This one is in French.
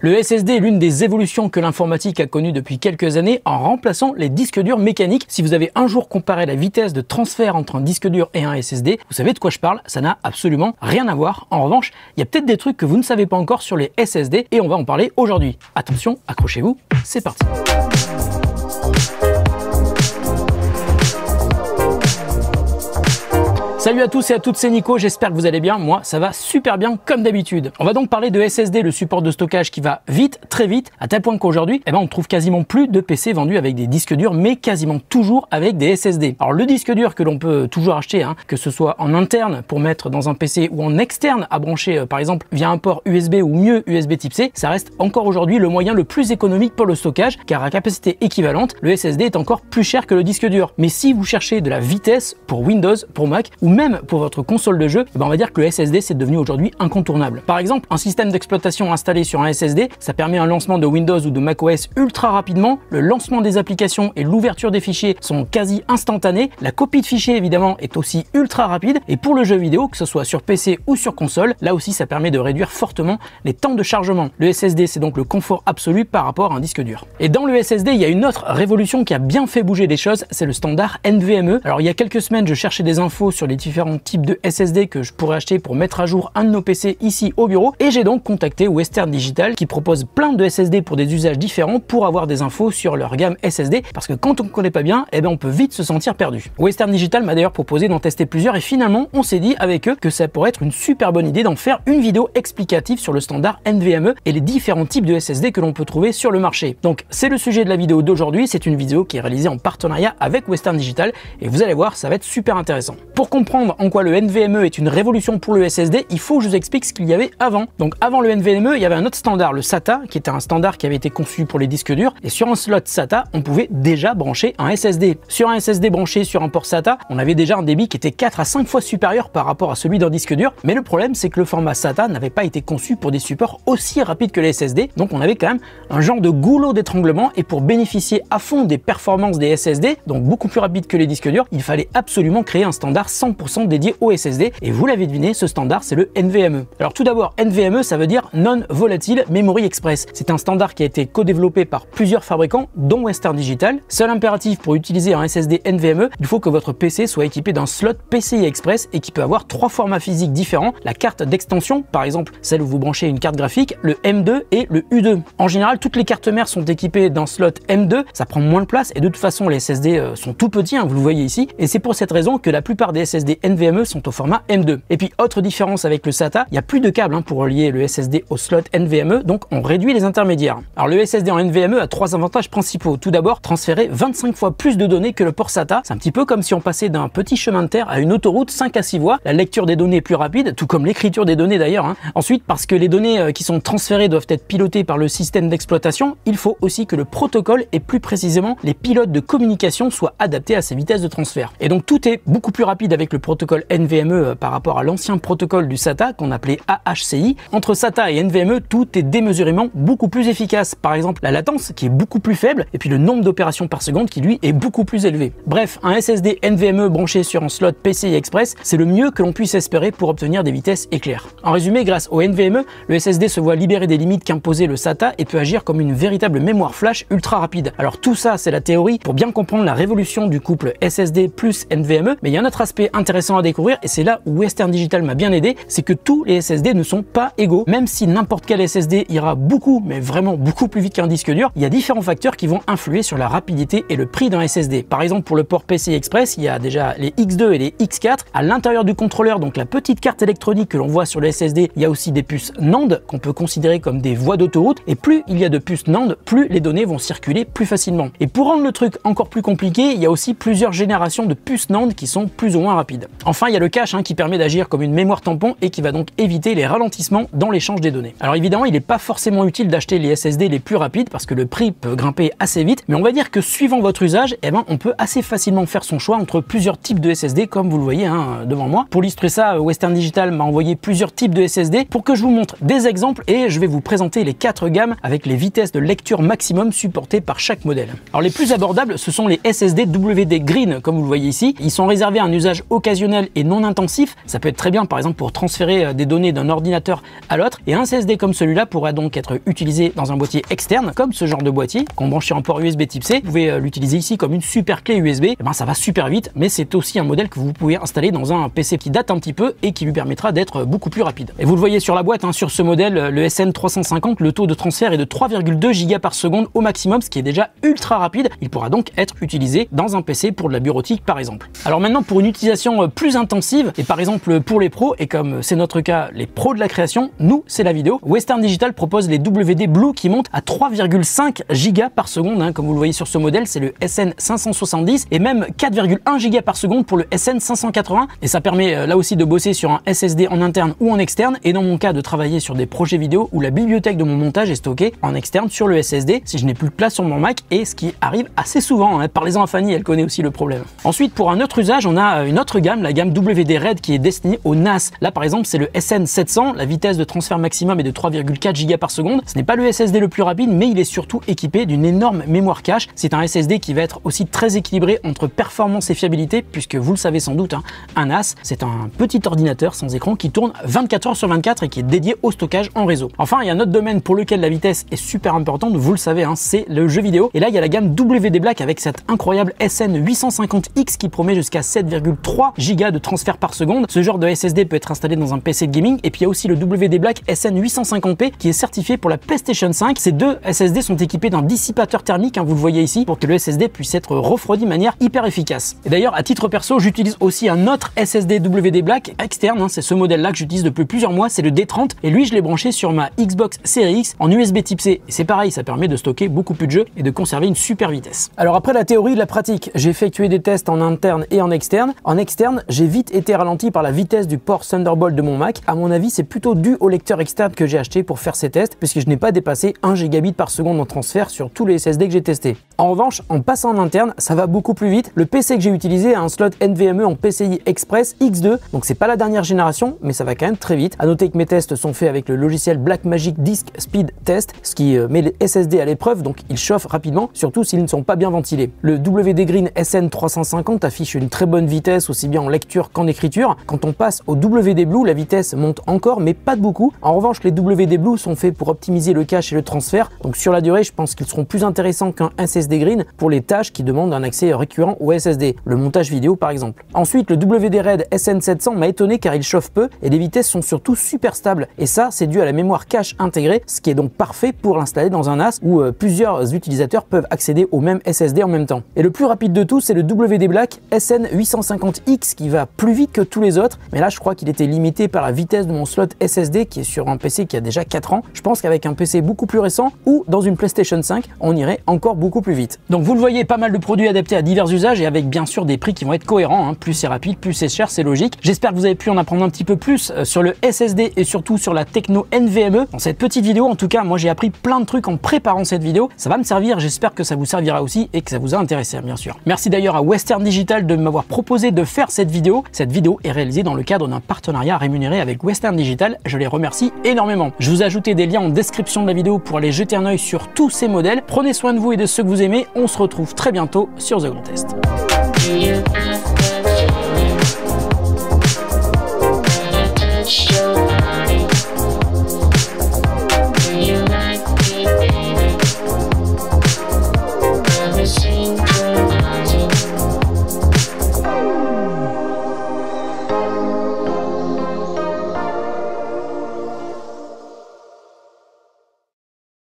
Le SSD est l'une des évolutions que l'informatique a connues depuis quelques années en remplaçant les disques durs mécaniques. Si vous avez un jour comparé la vitesse de transfert entre un disque dur et un SSD, vous savez de quoi je parle, ça n'a absolument rien à voir. En revanche, il y a peut-être des trucs que vous ne savez pas encore sur les SSD et on va en parler aujourd'hui. Attention, accrochez-vous, c'est parti. Salut à tous et à toutes, c'est Nico, j'espère que vous allez bien, moi ça va super bien comme d'habitude. On va donc parler de SSD, le support de stockage qui va vite, très vite, à tel point qu'aujourd'hui, on trouve quasiment plus de PC vendus avec des disques durs, mais quasiment toujours avec des SSD. Alors le disque dur que l'on peut toujours acheter, que ce soit en interne pour mettre dans un PC ou en externe à brancher par exemple via un port USB ou mieux USB type C, ça reste encore aujourd'hui le moyen le plus économique pour le stockage, car à capacité équivalente, le SSD est encore plus cher que le disque dur. Mais si vous cherchez de la vitesse pour Windows, pour Mac ou même pour votre console de jeu, on va dire que le SSD c'est devenu aujourd'hui incontournable. Par exemple, un système d'exploitation installé sur un SSD, ça permet un lancement de Windows ou de macOS ultra rapidement, le lancement des applications et l'ouverture des fichiers sont quasi instantanés, la copie de fichiers évidemment est aussi ultra rapide, et pour le jeu vidéo, que ce soit sur PC ou sur console, là aussi ça permet de réduire fortement les temps de chargement. Le SSD c'est donc le confort absolu par rapport à un disque dur. Et dans le SSD, il y a une autre révolution qui a bien fait bouger les choses, c'est le standard NVMe. Alors il y a quelques semaines, je cherchais des infos sur les différents types de SSD que je pourrais acheter pour mettre à jour un de nos PC ici au bureau, et j'ai donc contacté Western Digital qui propose plein de SSD pour des usages différents pour avoir des infos sur leur gamme SSD, parce que quand on ne connaît pas bien, on peut vite se sentir perdu. Western Digital m'a d'ailleurs proposé d'en tester plusieurs et finalement on s'est dit avec eux que ça pourrait être une super bonne idée d'en faire une vidéo explicative sur le standard NVMe et les différents types de SSD que l'on peut trouver sur le marché. Donc c'est le sujet de la vidéo d'aujourd'hui, c'est une vidéo qui est réalisée en partenariat avec Western Digital et vous allez voir, ça va être super intéressant. Pour comprendre en quoi le NVMe est une révolution pour le SSD, il faut que je vous explique ce qu'il y avait avant. Donc avant le NVMe, il y avait un autre standard, le SATA, qui était un standard qui avait été conçu pour les disques durs, et sur un slot SATA, on pouvait déjà brancher un SSD. Sur un SSD branché sur un port SATA, on avait déjà un débit qui était 4 à 5 fois supérieur par rapport à celui d'un disque dur, mais le problème c'est que le format SATA n'avait pas été conçu pour des supports aussi rapides que les SSD, donc on avait quand même un genre de goulot d'étranglement, et pour bénéficier à fond des performances des SSD, donc beaucoup plus rapides que les disques durs, il fallait absolument créer un standard 100% dédié au SSD, et vous l'avez deviné, ce standard c'est le NVMe. Alors tout d'abord, NVMe ça veut dire Non Volatile Memory Express. C'est un standard qui a été co-développé par plusieurs fabricants dont Western Digital. Seul impératif pour utiliser un SSD NVMe, il faut que votre PC soit équipé d'un slot PCI Express et qui peut avoir 3 formats physiques différents, la carte d'extension par exemple, celle où vous branchez une carte graphique, le M2 et le U2. En général, toutes les cartes mères sont équipées d'un slot M2, ça prend moins de place et de toute façon les SSD sont tout petits, vous le voyez ici, et c'est pour cette raison que la plupart des SSD NVMe sont au format M2. Et puis autre différence avec le SATA, il n'y a plus de câble pour relier le SSD au slot NVMe, donc on réduit les intermédiaires. Alors le SSD en NVMe a 3 avantages principaux. Tout d'abord, transférer 25 fois plus de données que le port SATA. C'est un petit peu comme si on passait d'un petit chemin de terre à une autoroute 5 à 6 voies. La lecture des données est plus rapide, tout comme l'écriture des données d'ailleurs. Ensuite, parce que les données qui sont transférées doivent être pilotées par le système d'exploitation, il faut aussi que le protocole et plus précisément les pilotes de communication soient adaptés à ces vitesses de transfert. Et donc tout est beaucoup plus rapide avec le protocole NVMe par rapport à l'ancien protocole du SATA qu'on appelait AHCI. Entre SATA et NVMe, tout est démesurément beaucoup plus efficace. Par exemple, la latence qui est beaucoup plus faible et puis le nombre d'opérations par seconde qui lui est beaucoup plus élevé. Bref, un SSD NVMe branché sur un slot PCI Express, c'est le mieux que l'on puisse espérer pour obtenir des vitesses éclairs. En résumé, grâce au NVMe, le SSD se voit libérer des limites qu'imposait le SATA et peut agir comme une véritable mémoire flash ultra rapide. Alors tout ça, c'est la théorie pour bien comprendre la révolution du couple SSD plus NVMe, mais il y a un autre aspect intéressant à découvrir, et c'est là où Western Digital m'a bien aidé, c'est que tous les SSD ne sont pas égaux. Même si n'importe quel SSD ira beaucoup, mais vraiment beaucoup plus vite qu'un disque dur, il y a différents facteurs qui vont influer sur la rapidité et le prix d'un SSD. Par exemple, pour le port PCI Express, il y a déjà les X2 et les X4. À l'intérieur du contrôleur, donc la petite carte électronique que l'on voit sur le SSD, il y a aussi des puces NAND qu'on peut considérer comme des voies d'autoroute, et plus il y a de puces NAND, plus les données vont circuler plus facilement. Et pour rendre le truc encore plus compliqué, il y a aussi plusieurs générations de puces NAND qui sont plus ou moins rapide. Enfin, il y a le cache qui permet d'agir comme une mémoire tampon et qui va donc éviter les ralentissements dans l'échange des données. Alors évidemment, il n'est pas forcément utile d'acheter les SSD les plus rapides parce que le prix peut grimper assez vite, mais on va dire que suivant votre usage, on peut assez facilement faire son choix entre plusieurs types de SSD comme vous le voyez devant moi. Pour illustrer ça, Western Digital m'a envoyé plusieurs types de SSD pour que je vous montre des exemples et je vais vous présenter les 4 gammes avec les vitesses de lecture maximum supportées par chaque modèle. Alors les plus abordables, ce sont les SSD WD Green comme vous le voyez ici. Ils sont réservés à un usage haut occasionnel et non intensif. Ça peut être très bien par exemple pour transférer des données d'un ordinateur à l'autre, et un SSD comme celui-là pourrait donc être utilisé dans un boîtier externe comme ce genre de boîtier qu'on branche sur un port USB type C. Vous pouvez l'utiliser ici comme une super clé USB, et ben ça va super vite, mais c'est aussi un modèle que vous pouvez installer dans un PC qui date un petit peu et qui lui permettra d'être beaucoup plus rapide. Et vous le voyez sur la boîte, hein, sur ce modèle, le SN350, le taux de transfert est de 3,2 Go par seconde au maximum, ce qui est déjà ultra rapide. Il pourra donc être utilisé dans un PC pour de la bureautique par exemple. Alors maintenant, pour une utilisation plus intensive, et par exemple pour les pros, et comme c'est notre cas, les pros de la création, nous c'est la vidéo, Western Digital propose les WD Blue qui montent à 3,5 Go par seconde, hein, comme vous le voyez sur ce modèle, c'est le SN570, et même 4,1 Go par seconde pour le SN580, et ça permet là aussi de bosser sur un SSD en interne ou en externe, et dans mon cas de travailler sur des projets vidéo où la bibliothèque de mon montage est stockée en externe sur le SSD si je n'ai plus de place sur mon Mac, et ce qui arrive assez souvent, hein. Parlez-en à Fanny, elle connaît aussi le problème. Ensuite, pour un autre usage, on a une autre gamme, la gamme WD Red qui est destinée au NAS. Là par exemple c'est le SN700, la vitesse de transfert maximum est de 3,4 Go par seconde. Ce n'est pas le SSD le plus rapide, mais il est surtout équipé d'une énorme mémoire cache. C'est un SSD qui va être aussi très équilibré entre performance et fiabilité, puisque vous le savez sans doute, hein, un NAS c'est un petit ordinateur sans écran qui tourne 24 h/24 et qui est dédié au stockage en réseau. Enfin, il y a un autre domaine pour lequel la vitesse est super importante, vous le savez, hein, c'est le jeu vidéo. Et là, il y a la gamme WD Black avec cette incroyable SN850X qui promet jusqu'à 7,3 Go de transfert par seconde. Ce genre de SSD peut être installé dans un PC de gaming. Et puis il y a aussi le WD Black SN850P qui est certifié pour la PlayStation 5. Ces deux SSD sont équipés d'un dissipateur thermique, hein, vous le voyez ici, pour que le SSD puisse être refroidi de manière hyper efficace. Et d'ailleurs, à titre perso, j'utilise aussi un autre SSD WD Black externe, hein, c'est ce modèle-là que j'utilise depuis plusieurs mois, c'est le D30, et lui je l'ai branché sur ma Xbox Series X en USB type C, et c'est pareil, ça permet de stocker beaucoup plus de jeux et de conserver une super vitesse. Alors après la théorie, la pratique, j'ai effectué des tests en interne et en externe. En externe, j'ai vite été ralenti par la vitesse du port Thunderbolt de mon Mac. À mon avis, c'est plutôt dû au lecteur externe que j'ai acheté pour faire ces tests, puisque je n'ai pas dépassé 1 Gb par seconde en transfert sur tous les SSD que j'ai testé. En revanche, en passant en interne, ça va beaucoup plus vite. Le PC que j'ai utilisé a un slot NVMe en PCI Express X2, donc c'est pas la dernière génération, mais ça va quand même très vite. À noter que mes tests sont faits avec le logiciel Blackmagic Disk Speed Test, ce qui met les SSD à l'épreuve, donc ils chauffent rapidement, surtout s'ils ne sont pas bien ventilés. Le WD Green SN350 affiche une très bonne vitesse aussi bien en lecture qu'en écriture. Quand on passe au WD Blue, la vitesse monte encore, mais pas de beaucoup. En revanche, les WD Blue sont faits pour optimiser le cache et le transfert, donc sur la durée, je pense qu'ils seront plus intéressants qu'un SSD Green pour les tâches qui demandent un accès récurrent au SSD, le montage vidéo par exemple. Ensuite, le WD Red SN700 m'a étonné car il chauffe peu et les vitesses sont surtout super stables, et ça c'est dû à la mémoire cache intégrée, ce qui est donc parfait pour l'installer dans un NAS où plusieurs utilisateurs peuvent accéder au même SSD en même temps. Et le plus rapide de tout, c'est le WD Black SN850X qui va plus vite que tous les autres, mais là je crois qu'il était limité par la vitesse de mon slot SSD qui est sur un PC qui a déjà 4 ans. Je pense qu'avec un PC beaucoup plus récent ou dans une PlayStation 5, on irait encore beaucoup plus vite. Donc vous le voyez, pas mal de produits adaptés à divers usages et avec bien sûr des prix qui vont être cohérents, hein. Plus c'est rapide, plus c'est cher, c'est logique. J'espère que vous avez pu en apprendre un petit peu plus sur le SSD et surtout sur la techno NVMe dans cette petite vidéo. En tout cas, moi j'ai appris plein de trucs en préparant cette vidéo, ça va me servir, j'espère que ça vous servira aussi et que ça vous a intéressé bien sûr. Merci d'ailleurs à Western Digital de m'avoir proposé de faire cette vidéo. Cette vidéo est réalisée dans le cadre d'un partenariat rémunéré avec Western Digital, je les remercie énormément. Je vous ai ajouté des liens en description de la vidéo pour aller jeter un œil sur tous ces modèles. Prenez soin de vous et de ceux que vous aimez, on se retrouve très bientôt sur The Grand Test.